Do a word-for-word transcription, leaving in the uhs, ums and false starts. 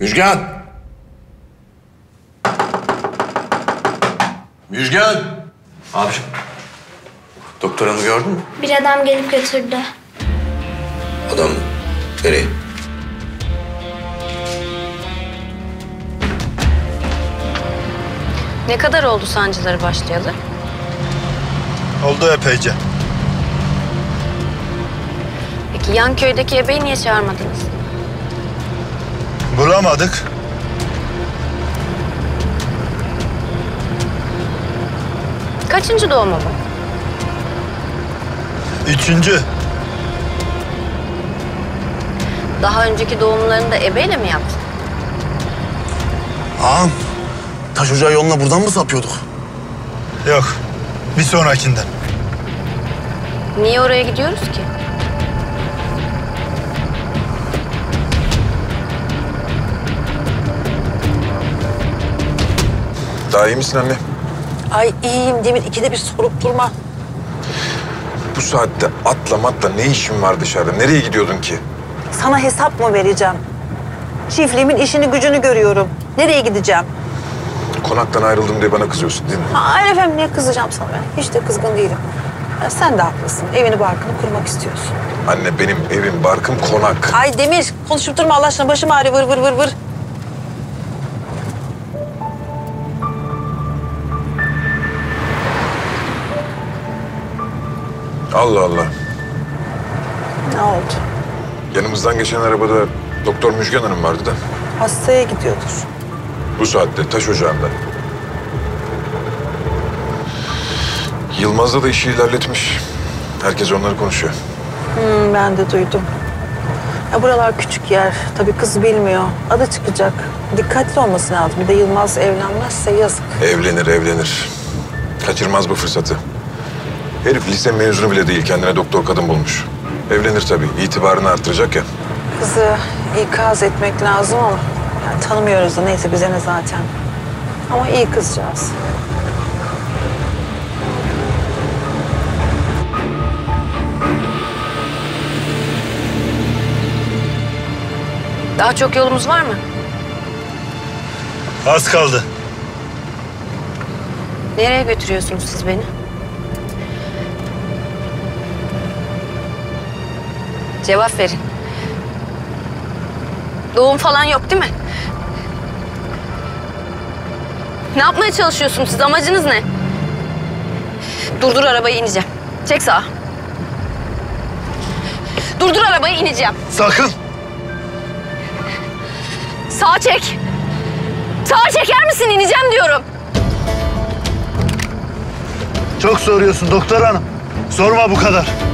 Müjgan! Müjgan! Abiciğim, doktor hanımı gördün mü? Bir adam gelip götürdü. Adam nereye? Ne kadar oldu sancıları başlayalı? Oldu epeyce. Peki yan köydeki ebeyi niye çağırmadınız? Bulamadık. Kaçıncı doğumu bu? Üçüncü. Daha önceki doğumlarını da ebeyle mi yaptın? Ağam, Taş Ocağı yoluna buradan mı sapıyorduk? Yok, bir sonrakinden. Niye oraya gidiyoruz ki? Daha iyi misin anne? Ay iyiyim Demir, ikide bir sorup durma. Bu saatte atla matla ne işin var dışarıda? Nereye gidiyordun ki? Sana hesap mı vereceğim? Çiftliğimin işini gücünü görüyorum. Nereye gideceğim? Konaktan ayrıldım diye bana kızıyorsun değil mi? Hayır efendim, niye kızacağım sana ben? Hiç de kızgın değilim. Sen de haklısın. Evini barkını kurmak istiyorsun. Anne benim evim barkım konak. Ay Demir, konuşup durma Allah aşkına. Başım ağrıyor vır vır vır vır. Allah Allah. Ne oldu? Yanımızdan geçen arabada doktor Müjgan Hanım vardı da. Hastaya gidiyordur. Bu saatte Taş Ocağı'nda. Yılmaz'la da işi ilerletmiş. Herkes onları konuşuyor. Hmm, ben de duydum. Ya buralar küçük yer. Tabii kız bilmiyor. Adı çıkacak. Dikkatli olması lazım. Bir de Yılmaz evlenmezse yazık. Evlenir, evlenir. Kaçırmaz bu fırsatı. Herif lise mezunu bile değil. Kendine doktor kadın bulmuş. Evlenir tabii. İtibarını artıracak ya. Kızı ikaz etmek lazım ama yani tanımıyoruz da neyse bize ne zaten. Ama iyi kızcağız. Daha çok yolumuz var mı? Az kaldı. Nereye götürüyorsunuz siz beni? Cevap verin. Doğum falan yok değil mi? Ne yapmaya çalışıyorsunuz siz? Amacınız ne? Durdur arabayı, ineceğim. Çek sağa. Durdur arabayı, ineceğim. Sakın! Sağa çek. Sağa çeker misin? İneceğim diyorum. Çok soruyorsun doktor hanım. Sorma bu kadar.